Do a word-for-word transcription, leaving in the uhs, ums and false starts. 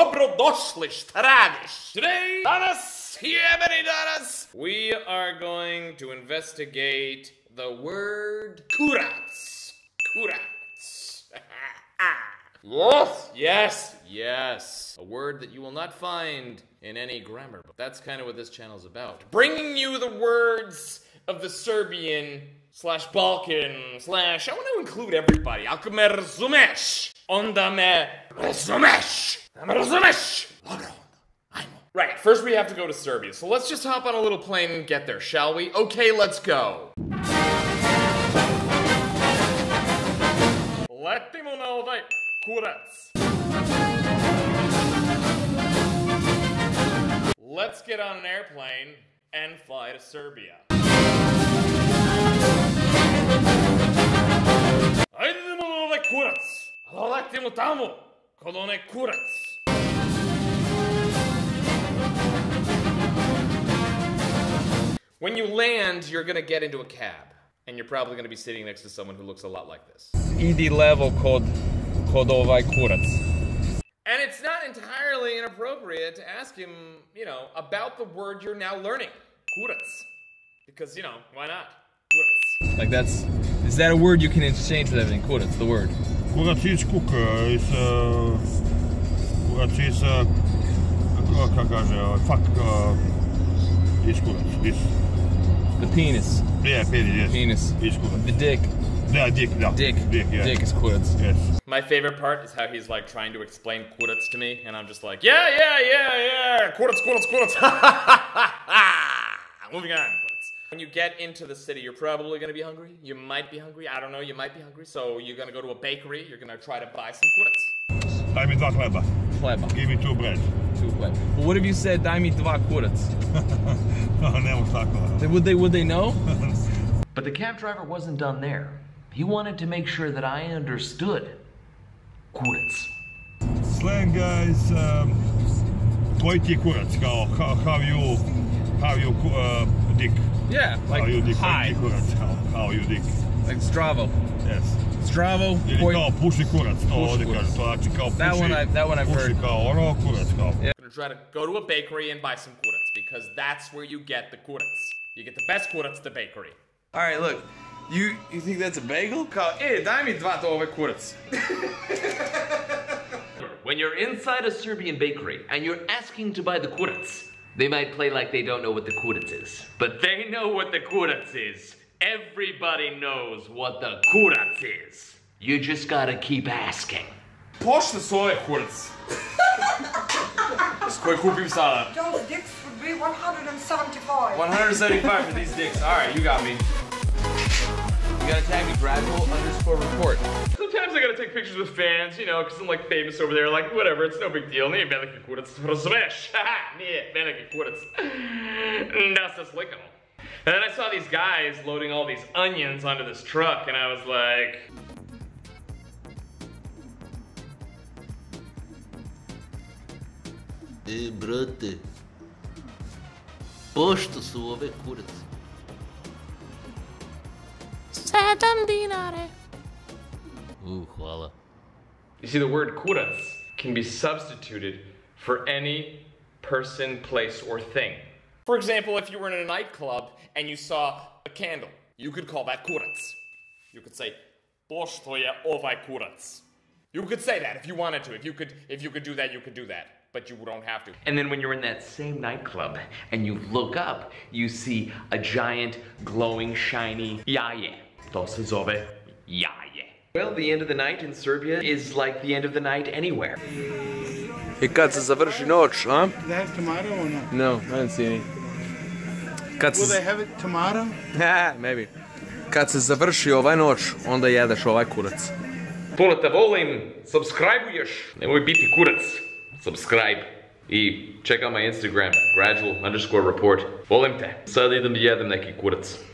Dobrodošli, šta radiš? Today, danas, jebeni danas, we are going to investigate the word kuratc. Kuratc. Yes, yes, yes. A word that you will not find in any grammar book. That's kind of what this channel's about. Bringing you the words of the Serbian slash Balkan slash... I want to include everybody. Ako me razumeš, onda me razumeš. Right, first we have to go to Serbia, so let's just hop on a little plane and get there, shall we? Okay, let's go. Letimo na ovaj kurac. Let's get on an airplane and fly to Serbia. Ajdemo na ovaj kurac. Letimo tamo kod onaj kurac. When you land, you're gonna get into a cab, and you're probably gonna be sitting next to someone who looks a lot like this. Idi levo kod, kod ovaj kurac. And it's not entirely inappropriate to ask him, you know, about the word you're now learning, kurac, because you know why not? Kurac. Like that's, is that a word you can interchange with everything? Kurac, the word. Kurac is kuka. It's uh, kurac is uh, kako kaže, fuck. Is kurac. This. The penis. Yeah, penis, yes. Penis. Is kurac. The dick. Yeah, dick, no. Dick. Dick, yeah. Dick is kurac. Yes. My favorite part is how he's like trying to explain kurac to me, and I'm just like, yeah, yeah, yeah, yeah, kurac, kurac, kurac, ha, ha, ha, ha. Moving on, kurac. When you get into the city, you're probably gonna be hungry. You might be hungry, I don't know, you might be hungry, so you're gonna go to a bakery, you're gonna try to buy some kurac. Daj mi dva chleba. Chleba. Give me two bread. Two bread. Well, what if you said, daj mi dva kurac? No, ne moš tako. Would they, would they know? But the cab driver wasn't done there. He wanted to make sure that I understood kurac. Slang guys, um, koji ti kurac, kao, how, how you, how you uh, dick. Yeah, like how you dick, hi. Kurac, how, how you dick. Like Stravo. Yes. Stravo. Ili kao puši kurac, to ovdje kaže, to znači kao puši. That one I've, that one I've heard. Puši kao ono kurac, kao. Yeah. We're gonna try to go to a bakery and buy some kurac, because that's where you get the kurac. You get the best kurac at the bakery. Alright, look. You you think that's a bagel? E, daj mi dva tove kurac. When you're inside a Serbian bakery and you're asking to buy the kurac, they might play like they don't know what the kurac is. But they know what the kurac is. Everybody knows what the kurac is. You just gotta keep asking. Pošli s ove kurac. S koje kupim sada. Those dicks would be one hundred seventy-five. one hundred seventy-five for these dicks. Alright, you got me. You gotta tag me, gradual underscore report. Sometimes I gotta take pictures with fans, you know, because I'm like famous over there, like whatever, it's no big deal. Nije veliki kurac, razumeš? Haha, nije veliki kurac. That's just like them. And then I saw these guys loading all these onions onto this truck, and I was like... E, brate, pošto su ove kurac? Ooh, hvala. You see, the word kurac can be substituted for any person, place, or thing. For example, if you were in a nightclub and you saw a candle, you could call that kurac. You could say, pošto je ovaj kurac. You could say that if you wanted to. If you could, if you could do that, you could do that. But you don't have to. And then when you're in that same nightclub and you look up, you see a giant, glowing, shiny jaje. To se zove jaje. Well, the end of the night in Serbia is like the end of the night anywhere. I kad se završi noć, huh? Do they have tomato or not? No, I didn't see any. Kad will they have it tomorrow? Yeah, maybe. Kad se završi ovaj noć, onda jedeš ovaj kurac. Puno te volim, subscribe-uješ. Nemoj biti kurac. Subscribe. I check out my Instagram, gradual underscore report. Volim te. Sad idem da jedem neki kurac.